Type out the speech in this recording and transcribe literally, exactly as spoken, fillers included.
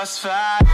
just fine.